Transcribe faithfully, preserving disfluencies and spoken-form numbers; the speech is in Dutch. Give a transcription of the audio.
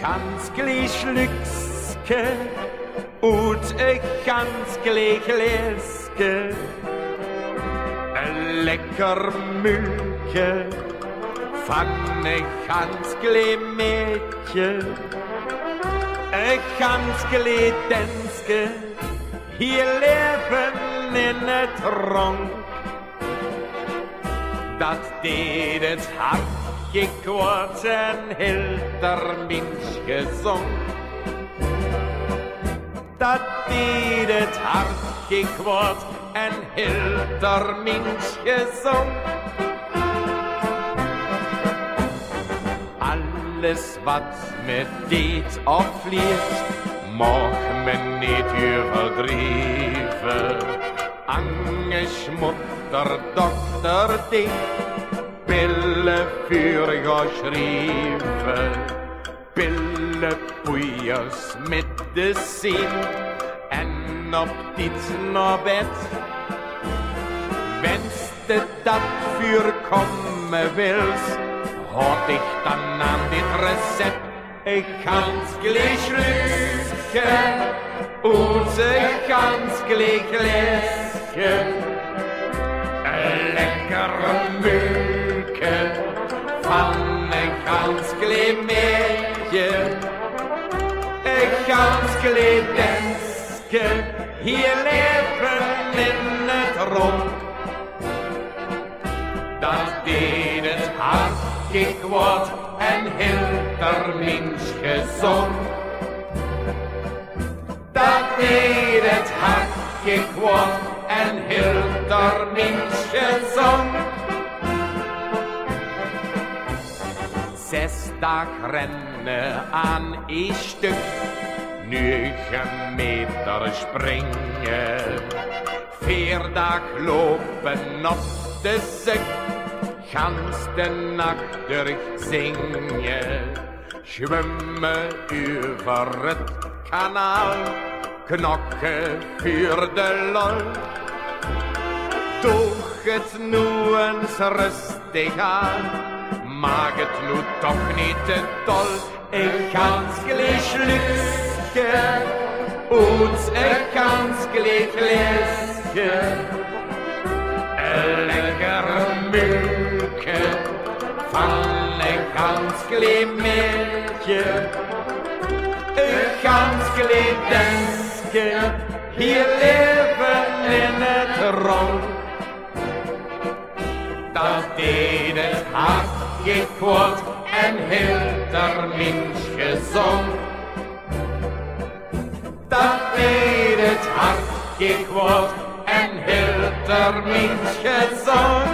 Gans klee sluukske, oet een gans klee gleeske. Een lekker muurke van een gans klee meetje. Een gans klee denske, hier leven in het rond. Dat deed het hart gekwart en hield der Mensch gezong. Dat deed het hart gekwart en hield der Mensch gezong. Alles wat me deed of vliert, mag men niet overdrijven. Angst, moeder, dokter, dik. Pillen voor geschreven, pillenpoeiers met de zin en op dit naar bed. Wenste dat vuur komen wils, hoort ik dan aan dit recept. Een gans klee sluukske, oet een gans klee gleeske, een lekkere muur. Van een gans klee meetje, een gans klee denske, hier leven in het rond. Dat deed het hart gekwart en hield der Mensch gezond. Dat deed het hart gekwart en hield der Mensch gezond. Zes dag rennen aan een stuk, negen meter springen. Vier dag lopen op de zek, gans de nacht door zingen. Zwemmen over het kanaal, knokken voor de lol. Toch het nu eens rustig aan. Maak het nu toch niet te dol. Een gans klee sluukske, oet een gans klee gleeske, een lekkere muurke van een gans klee meetje, een gans klee denske, hier leven in het rond. Dat deed het hart gekwort en hield der Mensch gezond. Dat deed het hart gekwort en hield der Mensch gezond.